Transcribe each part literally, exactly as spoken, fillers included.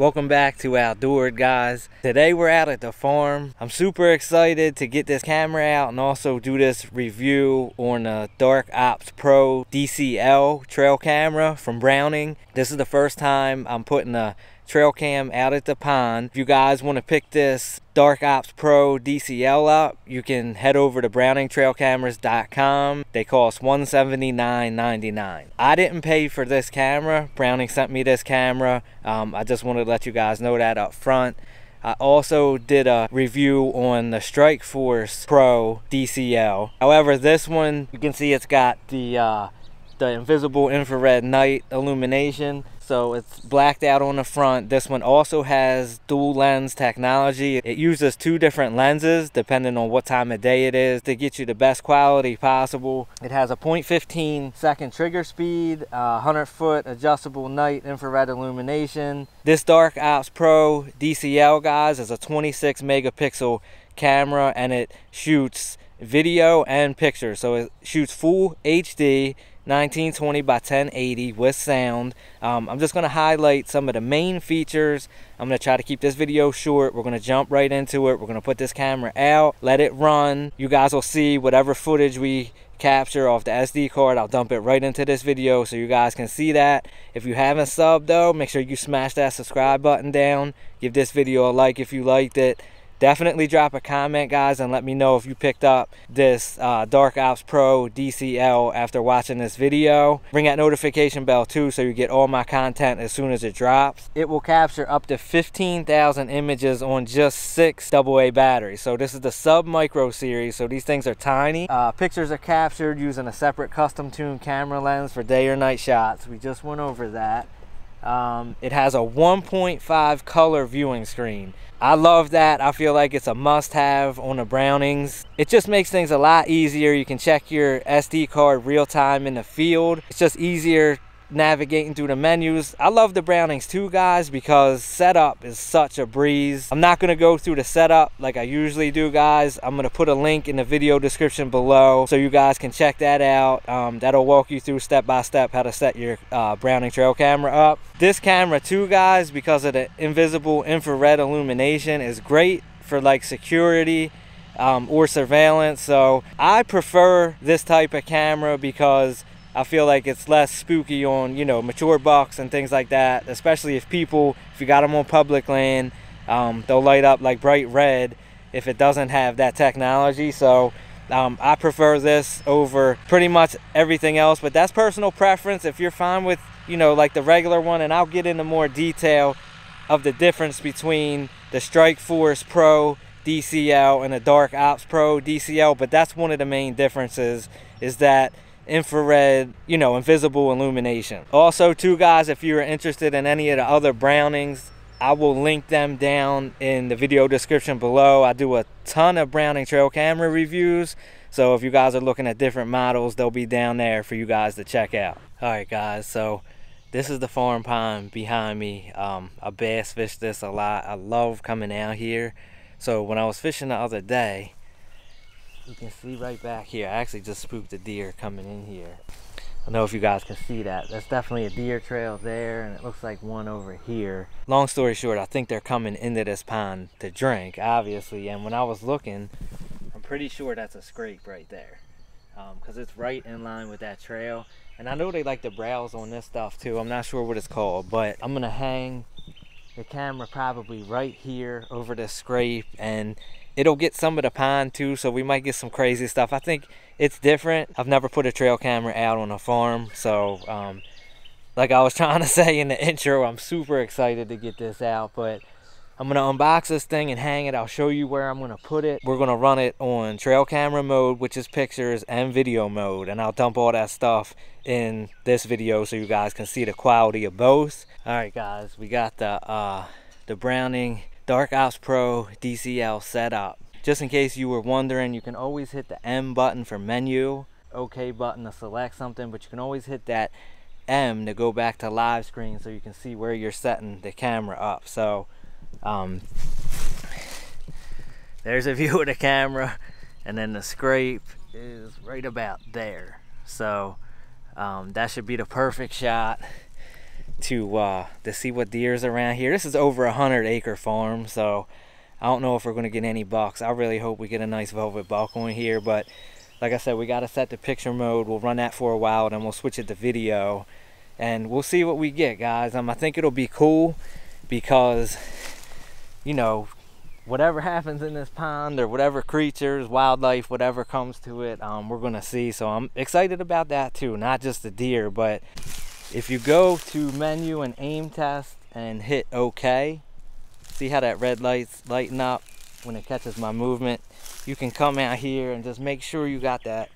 Welcome back to Outdoor'd, guys. Today we're out at the farm. I'm super excited to get this camera out and also do this review on the Dark Ops Pro D C L trail camera from Browning. This is the first time I'm putting a trail cam out at the pond. If you guys want to pick this Dark Ops Pro D C L up, you can head over to browning trail cameras dot com. They cost one hundred seventy-nine ninety-nine. I didn't pay for this camera. Browning sent me this camera. Um, I just wanted to let you guys know that up front. I also did a review on the Strike Force Pro D C L. However, this one, you can see it's got the uh, the invisible infrared night illumination. So it's blacked out on the front. This one also has dual lens technology. It uses two different lenses depending on what time of day it is to get you the best quality possible. It has a point one five second trigger speed, one hundred foot adjustable night infrared illumination. This Dark Ops Pro D C L, guys, is a twenty-six megapixel camera and it shoots video and pictures. So it shoots full H D. nineteen twenty by ten eighty with sound. Um, I'm just going to highlight some of the main features. I'm going to try to keep this video short. We're going to jump right into it. We're going to put this camera out, let it run. You guys will see whatever footage we capture off the S D card. I'll dump it right into this video so you guys can see that. If you haven't subbed though, make sure you smash that subscribe button down. Give this video a like if you liked it. Definitely drop a comment, guys, and let me know if you picked up this uh, Dark Ops Pro D C L after watching this video. Ring that notification bell too so you get all my content as soon as it drops. It will capture up to fifteen thousand images on just six double A batteries. So this is the Sub-Micro series, so these things are tiny. Uh, pictures are captured using a separate custom-tuned camera lens for day or night shots. We just went over that. Um, it has a one point five color viewing screen. I love that. I feel like it's a must-have on the Brownings. It just makes things a lot easier. You can check your S D card real-time in the field. It's just easier navigating through the menus. I love the Brownings too, guys, because setup is such a breeze. I'm not gonna go through the setup like I usually do, guys. I'm gonna put a link in the video description below so you guys can check that out. Um, that'll walk you through step by step how to set your uh, Browning trail camera up. This camera too, guys, because of the invisible infrared illumination, is great for like security um, or surveillance. So I prefer this type of camera because I feel like it's less spooky on, you know, mature bucks and things like that. Especially if people, if you got them on public land, um, they'll light up like bright red if it doesn't have that technology. So um, I prefer this over pretty much everything else. But that's personal preference. If you're fine with, you know, like the regular one, and I'll get into more detail of the difference between the Strike Force Pro D C L and the Dark Ops Pro D C L. But that's one of the main differences, is that infrared, you know, invisible illumination. Also too, guys, if you're interested in any of the other Brownings, I will link them down in the video description below. I do a ton of Browning trail camera reviews, so if you guys are looking at different models, they'll be down there for you guys to check out. All right, guys, so this is the farm pond behind me. um I bass fish this a lot. I love coming out here. So when I was fishing the other day, you can see right back here, I actually just spooked a deer coming in here. I don't know if you guys can see that. That's definitely a deer trail there, and it looks like one over here. Long story short, I think they're coming into this pond to drink, obviously. And when I was looking, I'm pretty sure that's a scrape right there, because um, it's right in line with that trail. And I know they like to browse on this stuff too. I'm not sure what it's called, but I'm gonna hang the camera probably right here over the scrape, and it'll get some of the pond too, so we might get some crazy stuff. I think it's different. I've never put a trail camera out on a farm, so um, like I was trying to say in the intro, I'm super excited to get this out. But I'm gonna unbox this thing and hang it. I'll show you where I'm gonna put it. We're gonna run it on trail camera mode, which is pictures, and video mode, and I'll dump all that stuff in this video so you guys can see the quality of both. All right, guys, we got the uh, the Browning Dark Ops Pro D C L setup. Just in case you were wondering, you can always hit the M button for menu, OK button to select something, but you can always hit that M to go back to live screen so you can see where you're setting the camera up. So um, there's a view of the camera, and then the scrape is right about there. So um, that should be the perfect shot to uh, to see what deer's around here. This is over a hundred acre farm, so I don't know if we're going to get any bucks. I really hope we get a nice velvet buck on here, but like I said, we got to set the picture mode. We'll run that for a while, and then we'll switch it to video, and we'll see what we get, guys. Um, I think it'll be cool because, you know, whatever happens in this pond or whatever creatures, wildlife, whatever comes to it, um, we're going to see. So I'm excited about that too, not just the deer. But if you go to menu and aim test and hit OK, see how that red light's lighting up when it catches my movement? You can come out here and just make sure you got that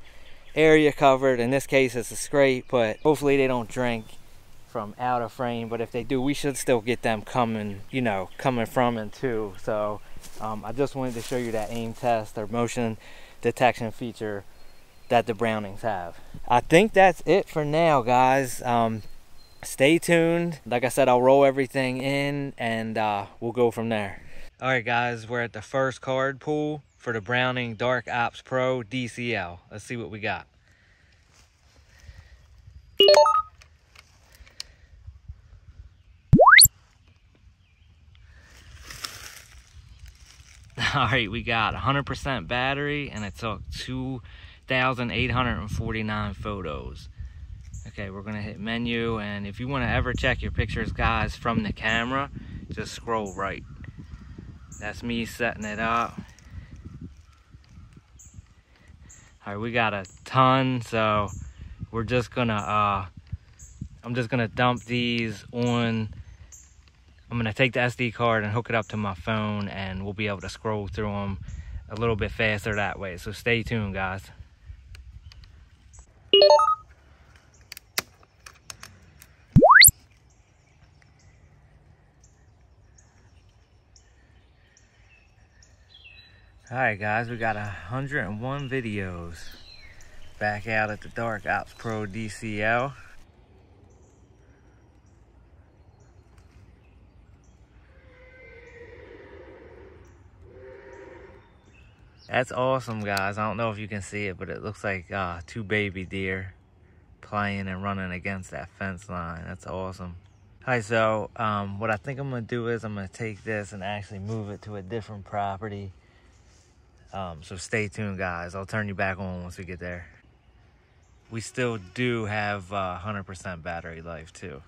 area covered. In this case, it's a scrape, but hopefully they don't drink from out of frame. But if they do, we should still get them coming, you know, coming from and to. So um, I just wanted to show you that aim test or motion detection feature that the Brownings have. I think that's it for now, guys. Um, stay tuned. Like I said, I'll roll everything in and uh we'll go from there. All right, guys, we're at the first card pool for the Browning Dark Ops Pro D C L. Let's see what we got. All right, we got one hundred percent battery and it took two thousand eight hundred forty-nine photos. Okay, we're gonna hit menu, and if you wanna ever check your pictures, guys, from the camera, just scroll right. That's me setting it up. All right, we got a ton, so we're just gonna, uh, I'm just gonna dump these on, I'm gonna take the S D card and hook it up to my phone, and we'll be able to scroll through them a little bit faster that way. So stay tuned, guys. Alright, guys, we got one hundred and one videos back out at the Dark Ops Pro D C L. That's awesome, guys. I don't know if you can see it, but it looks like uh, two baby deer playing and running against that fence line. That's awesome. Alright, so um, what I think I'm going to do is I'm going to take this and actually move it to a different property. Um, so stay tuned, guys. I'll turn you back on once we get there. We still do have uh, one hundred percent battery life too.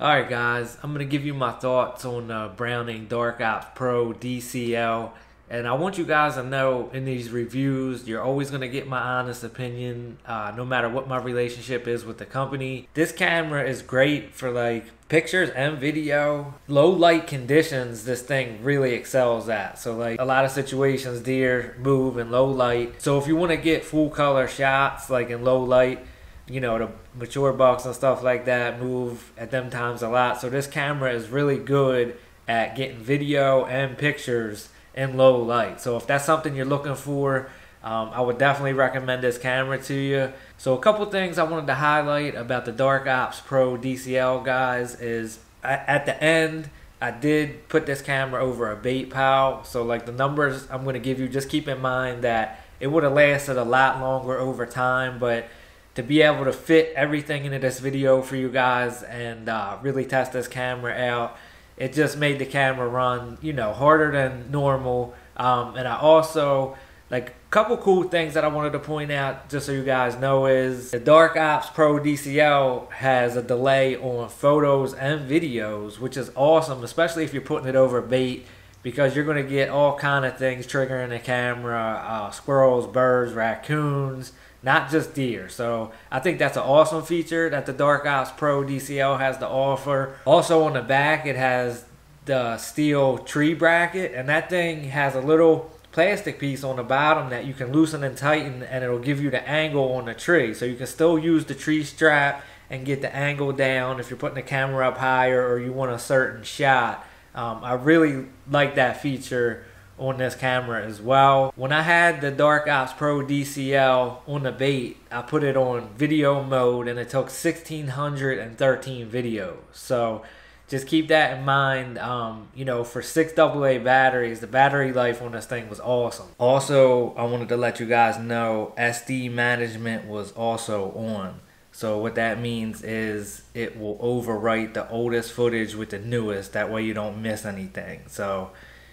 Alright, guys, I'm going to give you my thoughts on the Browning Dark Ops Pro D C L. And I want you guys to know, in these reviews, you're always going to get my honest opinion, uh, no matter what my relationship is with the company. This camera is great for like pictures and video. Low light conditions, this thing really excels at. So like a lot of situations, deer move in low light. So if you want to get full color shots like in low light, you know, the mature bucks and stuff like that move at them times a lot. So this camera is really good at getting video and pictures in low light. So if that's something you're looking for, um, I would definitely recommend this camera to you. So a couple things I wanted to highlight about the Dark Ops Pro D C L, guys, is I, at the end, I did put this camera over a bait pal. So like the numbers I'm going to give you, just keep in mind that it would have lasted a lot longer over time, but to be able to fit everything into this video for you guys and uh, really test this camera out, it just made the camera run, you know, harder than normal. Um, and I also, like, a couple cool things that I wanted to point out, just so you guys know, is the Dark Ops Pro D C L has a delay on photos and videos, which is awesome, especially if you're putting it over bait, because you're going to get all kind of things triggering the camera, uh, squirrels, birds, raccoons, not just deer. So I think that's an awesome feature that the Dark Ops Pro D C L has to offer. Also on the back, it has the steel tree bracket, and that thing has a little plastic piece on the bottom that you can loosen and tighten, and it'll give you the angle on the tree. So you can still use the tree strap and get the angle down if you're putting the camera up higher or you want a certain shot. Um, I really like that feature on this camera as well. When I had the Dark Ops Pro D C L on the bait, I put it on video mode and it took one thousand six hundred thirteen videos. So just keep that in mind. Um, you know, for six double A batteries, the battery life on this thing was awesome. Also, I wanted to let you guys know S D management was also on. So what that means is it will overwrite the oldest footage with the newest. That way you don't miss anything. So,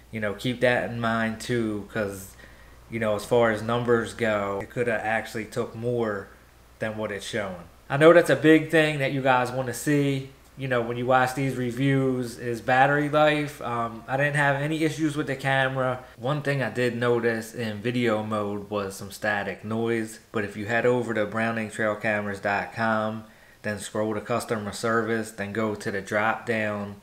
you know, keep that in mind too, because, you know, as far as numbers go, it could have actually took more than what it's showing. I know that's a big thing that you guys want to see, you know, when you watch these reviews, is battery life. Um, I didn't have any issues with the camera. One thing I did notice in video mode was some static noise, but if you head over to browning trail cameras dot com, then scroll to customer service, then go to the drop down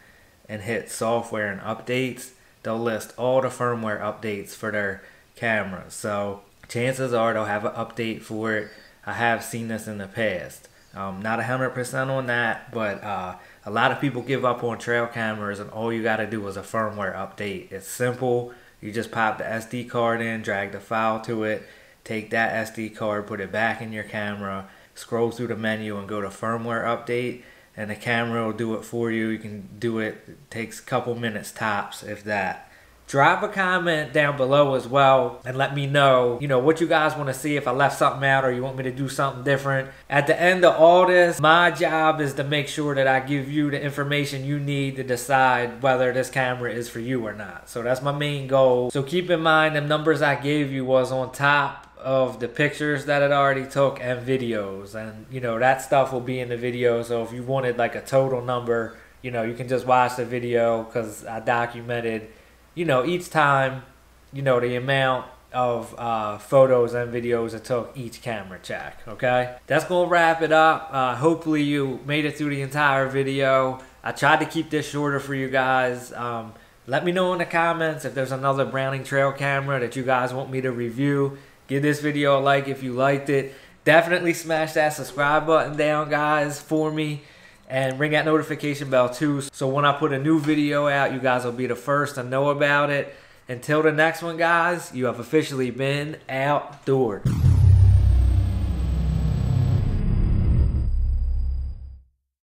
and hit software and updates, they'll list all the firmware updates for their camera. So chances are they'll have an update for it. I have seen this in the past. Um, not one hundred percent on that, but uh, a lot of people give up on trail cameras and all you got to do is a firmware update. It's simple. You just pop the S D card in, drag the file to it, take that S D card, put it back in your camera, scroll through the menu and go to firmware update, and the camera will do it for you. You can do it. It takes a couple minutes tops, if that. Drop a comment down below as well and let me know, you know, what you guys want to see, if I left something out or you want me to do something different. At the end of all this, my job is to make sure that I give you the information you need to decide whether this camera is for you or not. So that's my main goal. So keep in mind the numbers I gave you was on top of the pictures that it already took and videos. And, you know, that stuff will be in the video. So if you wanted like a total number, you know, you can just watch the video because I documented, you know, each time, you know, the amount of uh, photos and videos I took each camera check, okay? That's going to wrap it up. Uh, hopefully you made it through the entire video. I tried to keep this shorter for you guys. Um, let me know in the comments if there's another Browning trail camera that you guys want me to review. Give this video a like if you liked it. Definitely smash that subscribe button down, guys, for me. And ring that notification bell too, so when I put a new video out, you guys will be the first to know about it. Until the next one, guys, you have officially been outdoored.